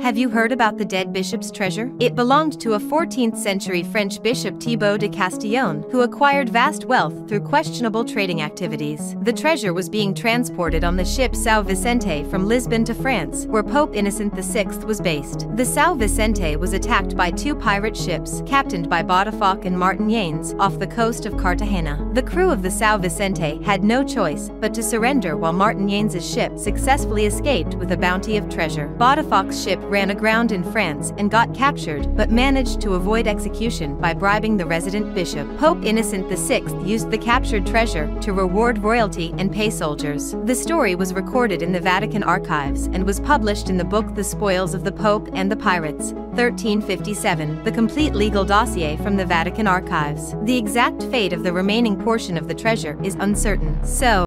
Have you heard about the Dead Bishops Treasure? It belonged to a 14th century French bishop Thibaut de Castillon, who acquired vast wealth through questionable trading activities. The treasure was being transported on the ship São Vicente from Lisbon to France, where Pope Innocent VI was based. The São Vicente was attacked by two pirate ships, captained by Botafoc and Martin Yanes, off the coast of Cartagena. The crew of the São Vicente had no choice but to surrender while Martin Yanes' ship successfully escaped with a bounty of treasure. Botafoc's ship ran aground in France and got captured, but managed to avoid execution by bribing the resident bishop. Pope Innocent VI used the captured treasure to reward royalty and pay soldiers. The story was recorded in the Vatican Archives and was published in the book The Spoils of the Pope and the Pirates, 1357, the complete legal dossier from the Vatican Archives. The exact fate of the remaining portion of the treasure is uncertain. So